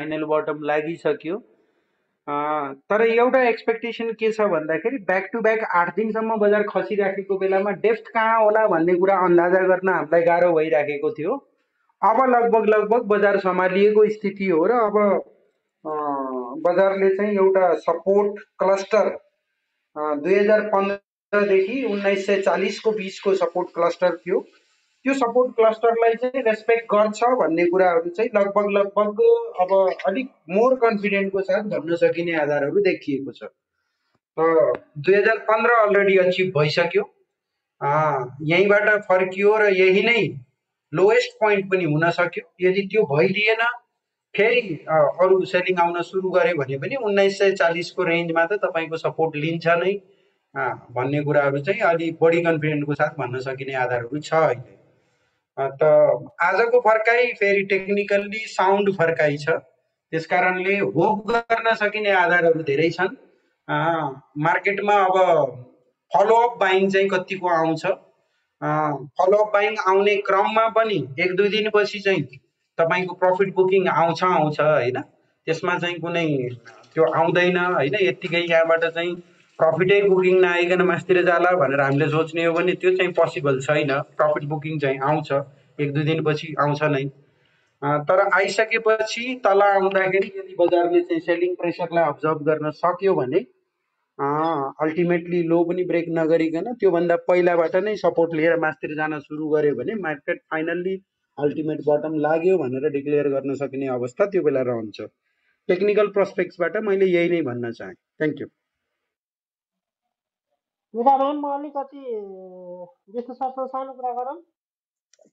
Final button लागिसक्यो। तर एउटा एक्सपेक्टेसन के छ भन्दाखेरि बैक टू बैक 8 दिनसम्म बजार खसिराखेको बेलामा डेप्थ कहाँ होला भन्ने कुरा अन्दाजा गर्न हामीलाई गाह्रो भइराखेको थियो। अब लगभग बजार सम्हालिएको स्थिति हो र अब बजारले चाहिँ एउटा सपोर्ट क्लस्टर 2015 देखि 1940 को बीच को सपोर्ट क्लस्टर थियो, त्यो सपोर्ट क्लस्टरलाई चाहिँ रेस्पेक्ट गर्छ भन्ने कुराहरु चाहिँ लगभग अब अलि मोर कन्फिडेंट को साथ भन्न सकिने आधारहरु देखिएको छ। त 2015 अलरेडी अचीभ भइसक्यो, यहीबाट फर्कियो र यही नै लोएस्ट पॉइंट पनि हुन सक्यो। यदि त्यो भइदिएन फेरि अरु सेलिङ आउन सुरु गरे भने पनि 1940 को रेंज में तो तपाईको सपोर्ट लिन्छ नै भन्ने कुराहरु चाहिँ अलि बढी कन्फिडेंट को साथ भन्न सकिने आधारहरु छ अहिले। त आजको फर्काई फेरि टेक्निकली साउन्ड फर्काई छ, त्यसकारणले होप गर्न सकिने आधारहरु धेरै छन्। मार्केटमा अब फलोअप बाइङ चाहिँ कतिको आउँछ, फलोअप बाइङ आउने क्रममा पनि 1-2 दिनपछि चाहिँ तपाईको प्रॉफिट बुकिंग आउँछ हैन, त्यसमा चाहिँ कुनै त्यो आउँदैन हैन, यतिकै यहाँबाट चाहिँ प्रॉफिटै बुकिंग नआइकन मास्तिर जाला भनेर हामीले सोच्ने हो भने त्यो चाहिँ पोसिबल छैन। प्रॉफिट बुकिंग चाहिँ आउँछ, 1-2 दिनपछि आउँछ नै। तर आइसकेपछि तल आउँदाखेरि यदि बजारले चाहिँ सेलिङ प्रेसरलाई अब्जर्भ गर्न सक्यो भने अल्टिमेटली लो पनि ब्रेक नगरिकन त्यो भन्दा पहिलाबाट नै सपोर्ट लिएर मास्तिर जान सुरु गर्यो भने मार्केट फाइनल्ली अल्टिमेट बटम लाग्यो भनेर डिक्लेयर गर्न सकिने अवस्था त्यो बेला रहन्छ। टेक्निकल प्रोस्पेक्ट्सबाट मैले यही नै भन्न चाहे। Thank you. निदान म अलिकति विष्णु सर सानो कुरा गरौं।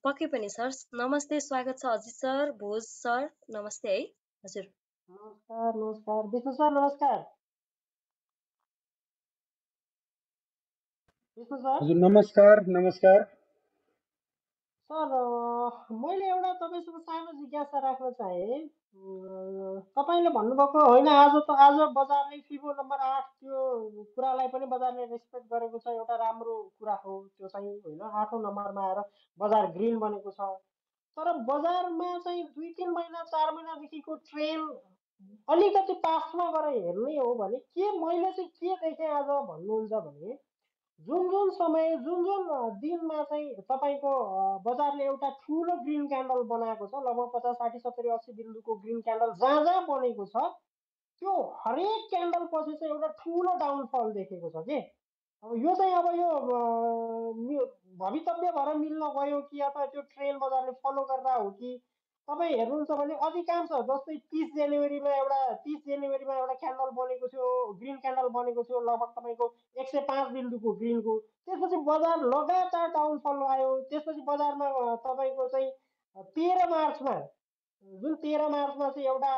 पक्कै पनि सर नमस्ते, स्वागत छ अजित सर, भोज सर नमस्ते है हजुर। नमस्कार विष्णु सर, नमस्कार विष्णु सर हजुर, नमस्कार सर। मैले एउटा तपाईसँग सानो जिज्ञासा राख्न चाहे। तपाईले भन्नुभएको हैन आज बजारले फिबो नम्बर 8 त्यो कुरालाई पनि बजारले रेस्पेक्ट गरेको छ, एउटा राम्रो कुरा हो त्यो चाहिँ हैन, 8औं नम्बरमा आएर बजार ग्रीन बनेको छ। तर बजारमा चाहिँ 2-3 महिना 4 महिनादेखिको ट्रेन्ड अलिकति पास्टमा गएर हेर्ने हो भने के मैले चाहिँ के देखे आज भन्नुहुन्छ भने जुन समय जुन दिनमा चाहिँ तपाईको बजारले एउटा ठूलो ग्रीन क्यान्डल बनाएको छ, लगभग 50, 60, 70, 80 बिन्दुको ग्रीन क्यान्डल जहाँ बनेको छ त्यो हरेक क्यान्डल पछि चाहिँ एउटा ठूलो डाउनफल देखेको छ के यो चाहिँ अब यो भवितव्य भएर मिल्न गयो कि अथवा त्यो ट्रेन्ड बजारले फलो गर्दा हो कि तपाई हेर्नुहुन्छ भने अधिकांश जस्तै 30 जनवरीमा एउटा क्यान्डल बनेको थियो, ग्रीन क्यान्डल बनेको थियो लगभग तपाईको 105 बिन्दुको ग्रीनको, त्यसपछि बजार लगातार डाउनफल आयो। त्यसपछि बजारमा तपाईको चाहिँ 13 मार्चमा चाहिँ एउटा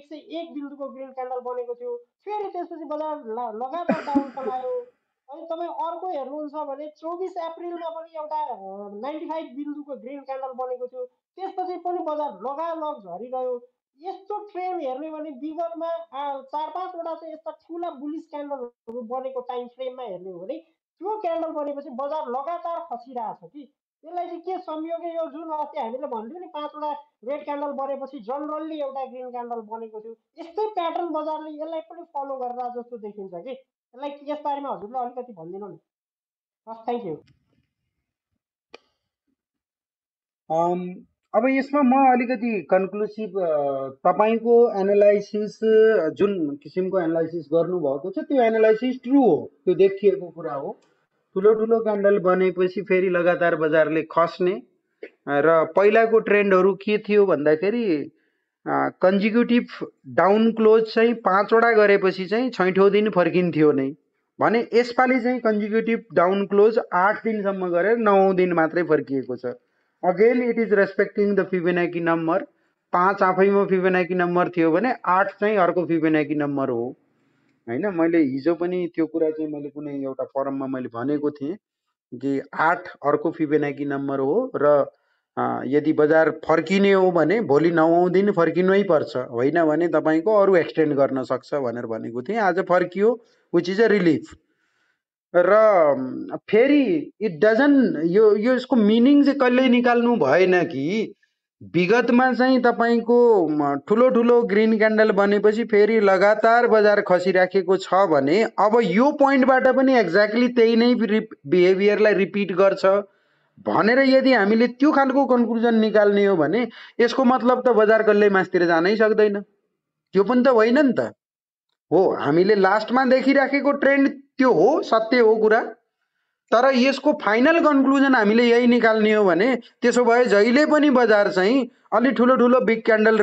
101 बिन्दुको ग्रीन क्यान्डल बनेको थियो, फेरि त्यसपछि बजार लगातार डाउनफल आयो। अनि तपाई अर्को हेर्नुहुन्छ भने 24 अप्रिलमा पनि एउटा 95 बिन्दुको ग्रीन क्यान्डल बनेको थियो, त्यसपछि पनि बजार लगालग झरिरह्यो। यस्तो ट्रेन्ड हेर्ने भने विगतमा 4-5 वटा चाहिँ यस्ता ठूला बुलिस क्यान्डलहरु बनेको टाइम फ्रेममा हेर्ने हो भने त्यो क्यान्डल बनेपछि बजार लगातार खसिरहेको छ कि त्यसलाई चाहिँ के संयोग यो जुन अस्ति हामीले भन्थ्यौं नि 5 वटा रेड क्यान्डल बनेपछि जनरली एउटा ग्रीन क्यान्डल बनेको थियो, यस्तै प्याटर्न बजारले यसलाई पनि फलो गर्दा जस्तो देखिन्छ कि यसलाई यस बारेमा हजुरले अलिकति भन्दिनु नि फर्स्ट। Thank you. अब यसमा म अलिकति कन्क्लुसिभ तपाईको एनालाइसिस जुन किसिमको एनालाइसिस गर्नुभएको छ त्यो एनालाइसिस ट्रू हो, त्यो देखिएको कुरा हो। ठूलो क्यान्डल बनेपछि फेरि लगातार बजारले खस्ने र पहिलाको ट्रेन्डहरु के थियो भन्दाखेरि कन्जिक्युटिभ डाउन क्लोज चाहिँ 5 वटा गरेपछि चाहिँ 6औं दिन फर्किन्थ्यो नै भने यसपाली चाहिँ कन्जिक्युटिभ डाउन क्लोज 8 दिनसम्म गरेर 9औं दिन मात्रै फर्किएको छ। Again it is respecting the Fibonacci number, 5 आफैमा फिबोनाची नंबर थियो भने 8 चाहिँ अर्को फिबोनाची नंबर हो हैन। मैले हिजो पनि त्यो कुरा चाहिँ मैले कुनै एउटा फोरममा मैले भनेको थिएँ कि 8 अर्को फिबोनाची नंबर हो र यदि बजार फर्किने हो भने भोलि 9औं दिन फर्किनै पर्छ, होइन भने तपाईको अरु एक्सटेन्ड गर्न सक्छ भनेर भनेको थिएँ। आज फर्कियो व्हिच इज अ रिलीफ र फेरि इट डजन यो यसको मिनिङ चाहिँ कल्लै निकाल्नु भएन कि विगत में चाहे तपाईको ठूलो ठूलो ग्रीन कैंडल बनेपछि फेरि लगातार बजार खसिराखेको छ भने अब यो पोइन्टबाट पनि एक्ज्याक्टली त्यही नै बिहेभियरलाई रिपिट गर्छ भनेर यदि हामीले त्यो खालको कन्क्लुजन निकाल्ने हो भने यसको मतलब त बजार कल्लै मास्तिर जानै सक्दैन। त्यो पनि त होइन नि त हो। हामीले लास्टमा देखिराखेको ट्रेन्ड त्यो हो, सत्य हो कुरा। तर यसको फाइनल कन्क्लुजन हामीले यही निकाल्ने हो भने त्यसो भए जहिले पनि बजार चाहिँ अलि ठूलो ठूलो बिग क्यान्डल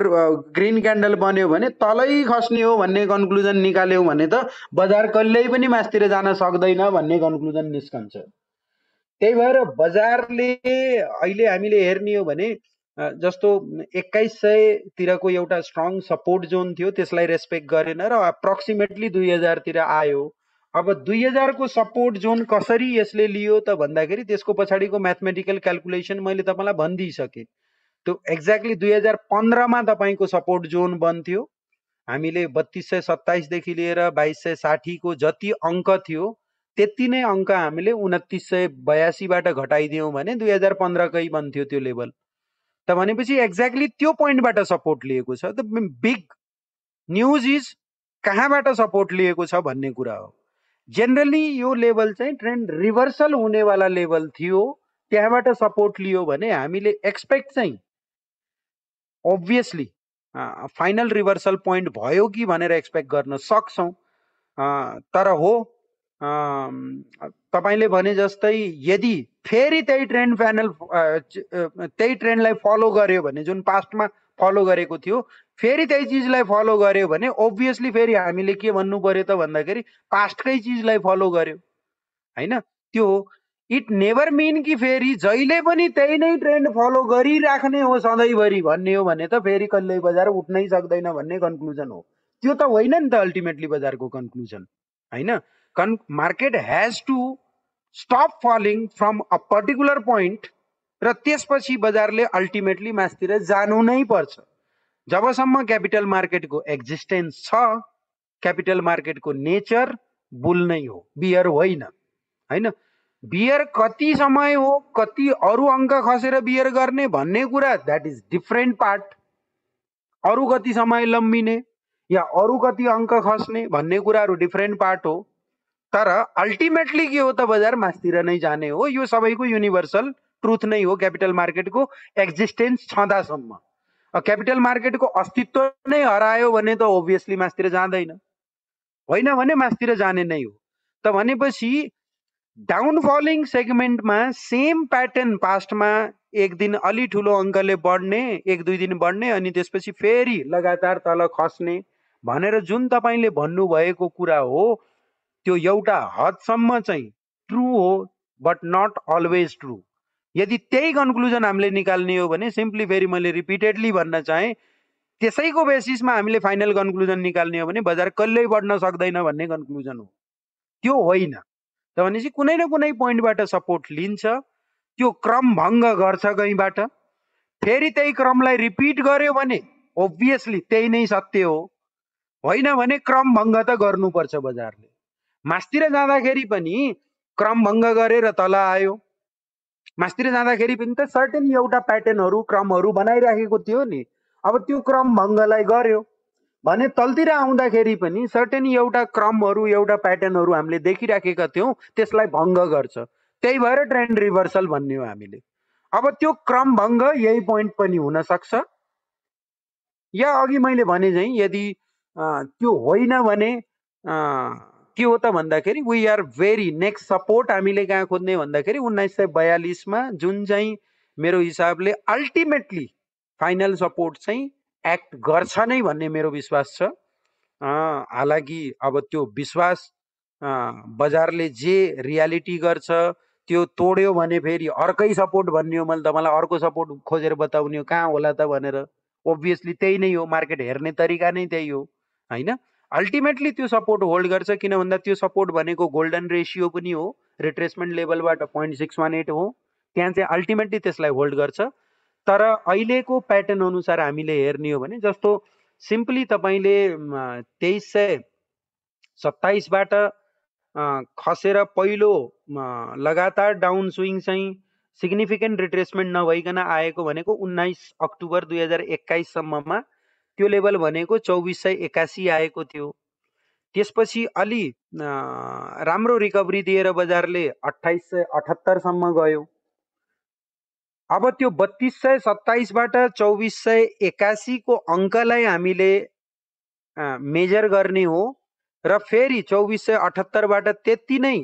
ग्रीन क्यान्डल बन्यो भने तलै खस्ने हो भन्ने कन्क्लुजन निकाल्यौ भने त बजार कहिल्यै पनि मास्तिर जान सक्दैन भन्ने कन्क्लुजन निस्कन्छ। त्यही भएर बजारले अहिले हामीले हेर्ने हो भने जस्तो 2100 तिरको एउटा स्ट्रङ सपोर्ट जोन थियो, त्यसलाई रेस्पेक्ट गरेन र एप्रोक्सिमेटली 2000 तिर आयो। अब 2000 को सपोर्ट जोन कसरी यसले लियो त भन्दाखेरि त्यसको पछाडीको म्याथमेटिकल क्याल्कुलेसन मैले तपाईलाई भनिदिइसके। त्यो एक्ज्याक्टली 2015 मा तपाईको सपोर्ट जोन बन्थ्यो। हामीले 3227 देखि लिएर 2260 को जति अंक थियो त्यति नै अंक हामीले 2982 बाट घटाइदियौं भने 2015 कै बन्थ्यो त्यो लेभल। त भनेपछि एक्ज्याक्टली त्यो पोइन्टबाट सपोर्ट लिएको छ। त बिग न्यूज इज कहाँबाट सपोर्ट लिएको छ भन्ने कुरा हो। जेनरली यो लेभल चाहिँ ट्रेन्ड रिभर्सल हुने वाला लेभल थियो, त्यहाँबाट सपोर्ट लियो भने हामीले एक्सपेक्ट चाहिँ ओब्भियसली फाइनल रिभर्सल पोइन्ट भयो कि भनेर एक्सपेक्ट गर्न सक्छौं। तर हो तपाईले भने जस्तै यदि फेरि त्यही ट्रेन्डलाई फलो गर्यो भने जुन पास्टमा फलो गरेको थियो फेरि त्यही चीजलाई फलो गर्यो भने ओब्भियसली फेरि हामीले के भन्नु पर्यो त भन्दाखेरि पास्टकै चीजलाई फलो गर्यो, हैन? त्यो हो। इट नेभर मिन कि फेरि जहिले पनि त्यही नै ट्रेन्ड फलो गरिराख्ने हो सधैँभरि भन्ने हो भने त फेरि कहिल्यै बजार उठ्नै सक्दैन भन्ने कन्क्लुजन हो। त्यो त होइन नि त अल्टिमेटली बजारको कन्क्लुजन, हैन? Market has to stop falling from a particular point र त्यसपछि बजारले अल्टिमेटली मास्तिर जानु नै पर्छ। जबसम्म क्यापिटल मार्केटको एक्जिस्टेन्स छ, क्यापिटल मार्केटको नेचर बुल नै हो, बियर होइन, हैन? बियर कति समय हो, कति अरु अंक खसेर बियर गर्ने भन्ने कुरा दैट इज डिफरेंट पार्ट। अरु कति समय लम्बिने या अरु कति अंक खस्ने भन्ने कुराहरु डिफरेंट पार्ट हो। तर अल्टिमेटली के हो त बजार मास्तिर नै जाने हो। यो सबैको युनिभर्सल ट्रुथ नहीं हो। कैपिटल मार्केट को एक्जिस्टेंस छदासम कैपिटल मार्केट को अस्तित्व नहीं हरायो भने तो ओब्भियसली मास्तिर जाँदैन, होइन भने मास्तिर जाने नहीं हो। तो भनेपछि डाउन फॉलिंग सेगमेंट में सेम पैटर्न पास्ट में एक दिन अलि ठूलो अंकले बढ्ने, एक दुई दिन बढ्ने अनि त्यसपछि फेरि लगातार तल खस्ने भनेर जुन तपाईले भन्नु भएको कुरा हो त्यो एउटा हदसम्म चाहिँ ट्रू हो, बट नॉट ऑलवेज ट्रू। यदि त्यही कन्क्लुजन हामीले निकाल्ने हो भने सिम्पली फेरि मैले रिपिटेडली भन्न चाहे त्यसैको बेसिसमा हामीले फाइनल कन्क्लुजन निकाल्ने हो भने बजार कहिल्यै बढ्न सक्दैन भन्ने कन्क्लुजन हो। त्यो होइन। त भनेपछि कुनै न कुनै पोइन्टबाट सपोर्ट लिन्छ, त्यो क्रम भंग गर्छ कहीबाट। फेरि त्यही क्रमलाई रिपिट गर्यो भने ओब्भियसली त्यही नै सत्य हो, होइन भने क्रम भंग त गर्नुपर्छ। बजारले मास्तिर जाँदाखेरि पनि क्रम भंग गरेर तल आयो, मास्तिर जाँदाखेरि पनि त सर्टेन एउटा प्याटर्नहरु क्रमहरु बनाइराखेको थियो नि। अब त्यो क्रम भंगलाई गर्यो भने तलतिर आउँदाखेरि पनि सर्टेन एउटा क्रमहरु एउटा प्याटर्नहरु हामीले देखिराखेका थियौं, त्यसलाई भंग गर्छ। त्यही भएर ट्रेन्ड रिभर्सल भन्ने हो हामीले। अब त्यो क्रम भंग यही पोइन्ट पनि हुन सक्छ, या अघि मैले भने चाहिँ यदि त्यो होइन भने के हो त भन्दाखेरि we are very next support हामीले कहाँ खोज्ने भन्दाखेरि 1942 में जुन चाहिँ मेरो हिसाबले अल्टिमेटली फाइनल सपोर्ट चाहिँ एक्ट गर्छ नै भन्ने मेरो विश्वास छ। हालांकि अब त्यो विश्वास बजारले जे रियालिटी गर्छ त्यो तोड्यो भने फेरि अर्कै सपोर्ट भन्ने हो। मैले तपाईलाई अर्को सपोर्ट खोजेर बताउने हो कहाँ होला त भनेर ओब्भियसली त्यही नै हो, मार्केट हेर्ने तरिका नै त्यही हो, हैन? अल्टिमेटली त्यो सपोर्ट होल्ड गर्छ। किन भन्दा त्यो सपोर्ट भनेको गोल्डन रेशियो पनि हो, रिट्रेसमेंट लेभलबाट 0.618 हो, त्यहाँ चाहिँ अल्टिमेटली त्यसलाई होल्ड गर्छ। तर अहिलेको प्याटर्न अनुसार हामीले हेर्ने हो भने जस्तो सिम्पली तपाईले 2327 बाट खसेर पहिलो लगातार डाउन स्विङ चाहिँ सिग्निफिकेन्ट रिट्रेसमेंट नभईकन आएको भनेको 19 अक्टोबर 2021 सम्ममा त्यो लेभल भनेको 2481 आएको थियो। त्यसपछि अलि राम्रो रिकभरी दिएर बजारले 2878 सम्म गयो। अब त्यो 3227 बाट 2481 को अंकलाई हामीले मेजर गर्ने हो र फेरि 2478 बाट त्यति नै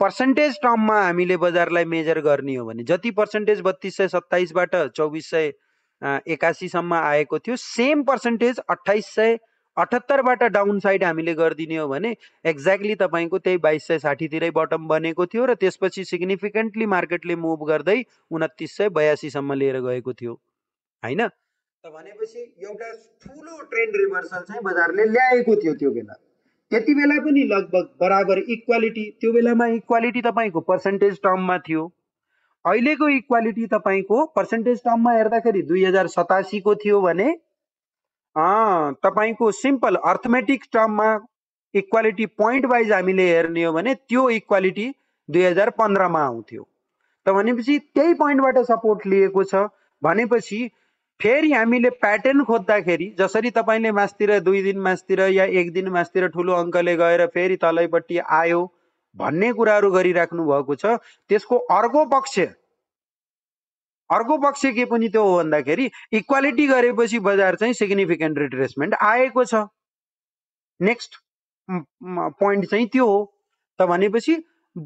पर्सेंटेज टर्म में हामीले बजारलाई मेजर गर्ने हो भने जति पर्सेंटेज 3227 बाट 2481 सम्म आएको थियो सेम पर्सेंटेज 2878 बाट डाउन साइड हामीले गर्दिने हो भने एक्जैक्टली तपाईको त्यही 2260 तिरै बटम बनेको थियो र त्यसपछि सिग्निफिकेन्टली मार्केटले मूव गर्दै 2982 सम्म लिएर गएको थियो हैन। त भनेपछि एउटा ठूलो ट्रेन्ड रिभर्सल चाहिँ बजारले ल्याएको थियो त्यो बेला। त्यति बेला पनि लगभग बराबर इक्वालिटी, त्यो बेलामा इक्वालिटी तपाईको पर्सेंटेज टर्ममा थियो। अहिलेको इक्वालिटी तपाईको पर्सेंटेज टर्ममा हेर्दाखेरि 2087 को थियो भने तपाईको सिम्पल अर्थमेटिक टर्ममा इक्वालिटी पॉइंट वाइज हामीले हेर्ने हो भने त्यो इक्वालिटी 2015 मा आउँथ्यो। त भनेपछि त्यही पॉइन्टबाट सपोर्ट लिएको छ भनेपछि फेरि हामीले प्याटर्न खोज्दाखेरि जसरी तपाईले मासतिर 2 दिन मासतिर या 1 दिन मासतिर ठूलो अंकले गएर फेरि तलैपट्टि आयो भन्ने कुराहरु गरिराख्नु भएको छ। त्यसको अर्को पक्ष के पनि त्यो हो भन्दाखेरि इक्वालिटी गरेपछि बजार चाहिँ सिग्निफिकेन्ट रिट्रेसमेन्ट आएको छ। नेक्स्ट पोइन्ट चाहिँ त्यो हो। त भनेपछि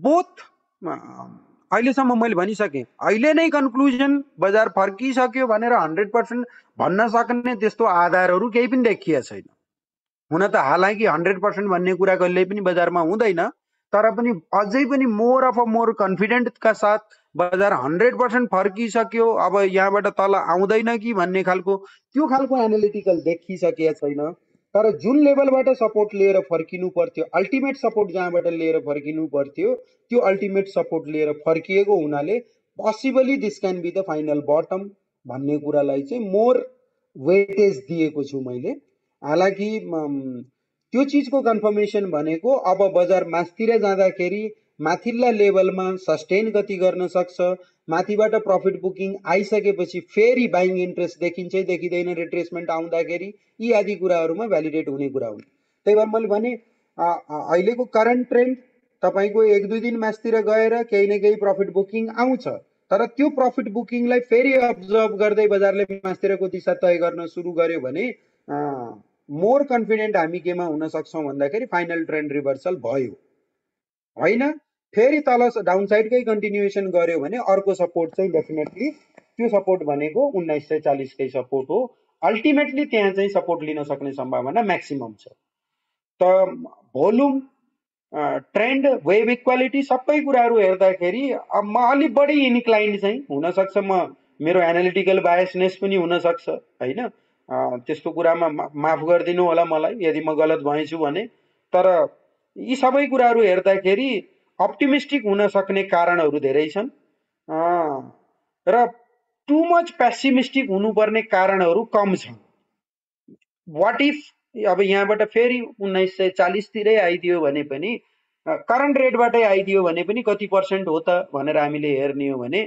बोथ अहिलेसम्म मैले भनिसके अहिले नै कन्क्लुजन बजार फर्किसक्यो भनेर 100% भन्न सक्ने त्यस्तो आधारहरु केही पनि देखिए छैन। हुन त हालाकि 100% भन्ने कुरा कहिल्यै पनि बजारमा हुँदैन, तर पनि अझै पनि more of a more confident का साथ बजार 100% फर्किसक्यो अब यहाँबाट तल आउँदैन कि भन्ने खालको त्यो खालको एनालिटिकल देखिसकेको छैन। तर जुन लेभलबाट सपोर्ट लिएर फर्किनु पर्थ्यो, अल्टिमेट सपोर्ट जहाँबाट लिएर फर्किनु पर्थ्यो त्यो अल्टिमेट सपोर्ट लिएर फर्किएको हुनाले possibly this can be the final bottom भन्ने कुरालाई चाहिँ मोर वेटेज दिएको छु मैले। हालाकि त्यो चीजको कन्फर्मेसन भनेको अब बजार मास्तिर जाँदाखेरि माथिल्ला लेभलमा सस्टेन गति गर्न सक्छ, माथिबाट प्रॉफिट बुकिङ आइसकेपछि फेरि बाइङ इन्ट्रेस्ट देखिन्छ देखिदैन रिट्रेसमेन्ट आउँदाखेरि यी आदि कुराहरुमा भ्यालिडेट हुने कुरा हुन्। त्यही भएर मैले भने अहिलेको करंट ट्रेन्ड तपाईको 1-2 दिन मासतिर गएर केही न केही प्रॉफिट बुकिङ आउँछ, तर त्यो प्रॉफिट बुकिङलाई फेरि अब्जर्भ गर्दै बजारले मासतिरको दिशा तय गर्न सुरु गर्यो भने मोर कन्फिडेन्ट हामी केमा हुन सक्छौं भन्दाखेरि फाइनल ट्रेन्ड रिभर्सल भयो हैन। फेरि तल डाउन साइडकै कन्टिन्युएसन गर्यो भने अर्को सपोर्ट चाहिँ डेफिनेटली त्यो सपोर्ट भनेको 1940 कै सपोर्ट हो। अल्टिमेटली त्यहाँ चाहिँ सपोर्ट लिन सक्ने सम्भावना म्याक्सिमम छ। त भोल्युम ट्रेन्ड वेभ इक्वालिटी सबै कुराहरु हेर्दाखेरि म अलि बढी इन्क्लाइन्ड चाहिँ हुन सक्छ, म मेरो एनालिटिकल बायसनेस पनि हुन सक्छ हैन। त्यस्तो कुरामा माफ गर्दिनु होला मलाई यदि म गलत भएछु भने, तर यी सबै कुराहरु हेर्दाखेरि अप्टिमिस्टिक हुन सक्ने कारणहरु धेरै छन् र टु मच पेसिमिस्टिक हुनुपर्ने कारणहरु कम छन्। व्हाट इफ अब यहाँबाट फेरि 1940 तिरै आइदियो भने पनि करंट रेटबाटै आइदियो भने पनि कति पर्सेंट हो त भनेर हामीले हेर्ने हो भने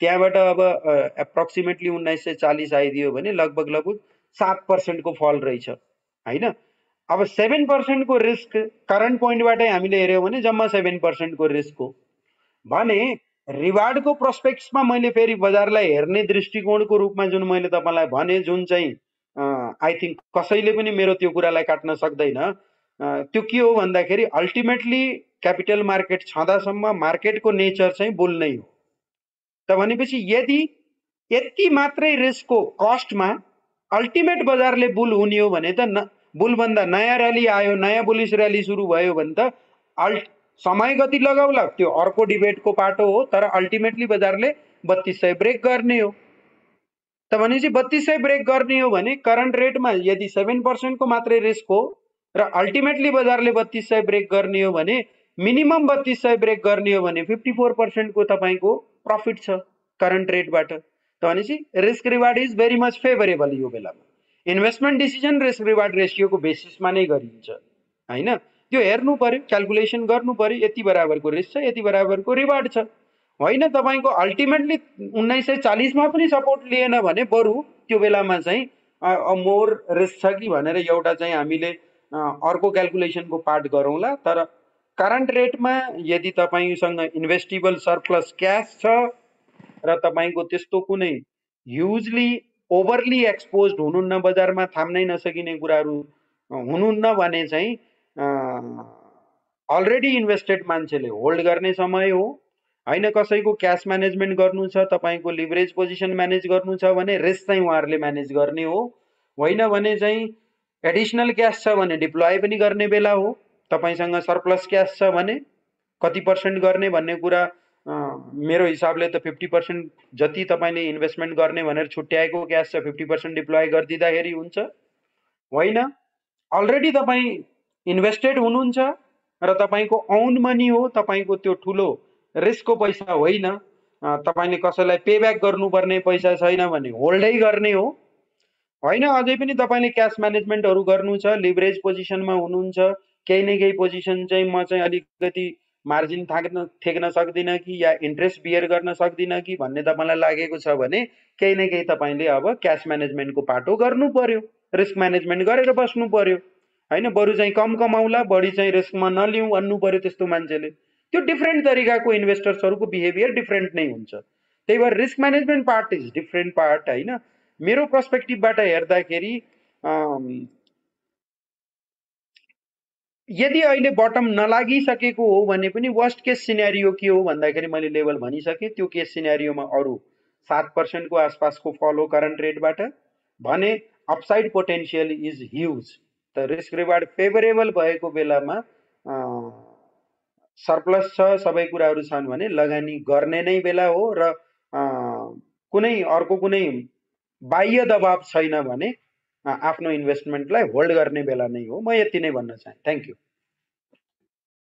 त्यहाँबाट अब एप्रोक्सिमेटली 1940 आइदियो भने लगभग 7% को फल रहेछ हैन। अब 7% को रिस्क करंट पोइन्टबाटै हामीले हेर्यो भने जम्मा 7% को रिस्क हो भने रिवार्ड को प्रोस्पेक्ट्समा मैले फेरि बजारलाई हेर्ने दृष्टिकोणको रूपमा जुन मैले तपाईलाई भने जुन चाहिँ आई थिंक कसैले पनि मेरो त्यो कुरालाई काट्न सक्दैन, त्यो के हो भन्दाखेरि अल्टिमेटली क्यापिटल मार्केट छदासम्म मार्केटको नेचर चाहिँ बुल नै हो। त भनेपछि यदि यति मात्रै रिस्कको कस्टमा अल्टिमेट बजारले बुल हुने हो भने त बुल भन्दा नयाँ रैली आयो, नयाँ बुलिश रैली सुरु भयो भने त समय गति लगाउला त्यो अर्को डिबेट को पाटो हो। तर अल्टिमेटली बजारले 3200 ब्रेक गर्ने हो। त भनेपछि 3200 ब्रेक गर्ने हो भने करंट रेटमा यदि 7% को मात्रै रिस्क हो र अल्टिमेटली बजारले 3200 ब्रेक गर्ने हो भने मिनिमम 3200 ब्रेक गर्ने हो भने 54% को तपाईको प्रॉफिट छ करंट रेटबाट। त भनेपछि risk reward is very much favourable. यो बेलामा investment decision risk reward ratio को बेसिसमा नै गरिन्छ हैन। त्यो हेर्नु पर्यो, क्याल्कुलेसन गर्नु पर्यो, यति बराबरको रिस्क छ, यति बराबरको रिवार्ड छ। होइन तपाईको अल्टिमेटली 1940 मा पनि सपोर्ट लिएन भने बरु त्यो बेलामा चाहिँ मोर रिस्क छ कि भनेर एउटा चाहिँ हामीले अर्को क्याल्कुलेसन को पार्ट गरौँला। तर करंट रेट में यदि तपाईसँग इन्वेस्टिबल सरप्लस कैश छ र तपाईको त्यस्तो कुनै ह्युजली ओभरली एक्सपोज्ड हुनुहुन्न, बजारमा थाम्नै नसकिने कुराहरु हुनुहुन्न भने चाहिँ अलरेडी इन्वेस्टेड मान्छेले होल्ड गर्ने समय हो। हैन कसैको क्याश म्यानेजमेन्ट गर्नु छ, तपाईको लिभरेज पोजिसन म्यानेज गर्नु छ भने रिस्क चाहिँ उहाँहरुले म्यानेज गर्ने हो। होइन भने चाहिँ एडिशनल क्याश छ भने डिप्लोय पनि गर्ने बेला हो। तपाईसँग सरप्लस क्याश छ भने कति पर्सेंट गर्ने भन्ने कुरा मेरो हिसाबले तो 50% जति तपाईले इन्भेस्टमेन्ट गर्ने भनेर छुट्याएको क्याश छ 50% डिप्लोय गर्दिदाखेरि हुन्छ। होइन अलरेडी तपाई इन्भेस्टेड हुनुहुन्छ र तपाईको ओन मनी हो, तपाईको त्यो ठूलो रिस्कको पैसा होइन। तपाईले कसैलाई पे ब्याक गर्नुपर्ने पैसा छैन भने होल्डै गर्ने हो। होइन अझै पनि तपाईले क्याश म्यानेजमेन्टहरु गर्नु छ, लिभरेज पोजिसनमा हुनुहुन्छ, केही न केही पोजिसन चाहिँ म चाहिँ अलिकति मार्जिन थेक्न सक्दिन कि या इन्ट्रेस्ट बियर गर्न सक्दिन कि भन्ने तपाईलाई लागेको छ भने केही न केही तपाईले अब क्याश म्यानेजमेन्टको पाटो गर्नु पर्यो, रिस्क म्यानेजमेन्ट गरेर बस्नु पर्यो। हैन बरु चाहिँ कम कमाउला, बढी चाहिँ रिस्कमा नलिउँ भन्नु पर्यो त्यस्तो मान्छेले। त्यो डिफरेन्ट तरिकाको इन्भेस्टर्सहरुको बिहेभियर डिफरेन्ट नै हुन्छ। त्यही भएर risk management part is different part. हैन मेरो पर्सपेक्टिभबाट हेर्दाखेरि यदि अहिले बटम नलागिसकेको हो भने पनि वर्स्ट केस सिनेरियो के हो भन्दाखेरि मैले लेभल भनिसके। त्यो केस सिनेरियोमा अरु 7% को आसपासको फलो करंट रेटबाट भने अपसाइड पोटेन्शियल इज ह्युज। त रिस्क रिवार्ड फेभरेबल भएको बेलामा सरप्लस छ, सबै कुराहरु छन् भने लगानी गर्ने नै बेला हो र कुनै अर्को कुनै बाह्य दबाब छैन भने आफ्नो इन्भेस्टमेन्टलाई होल्ड गर्ने बेला नै हो। म यति नै भन्न चाहन्छु। Thank you.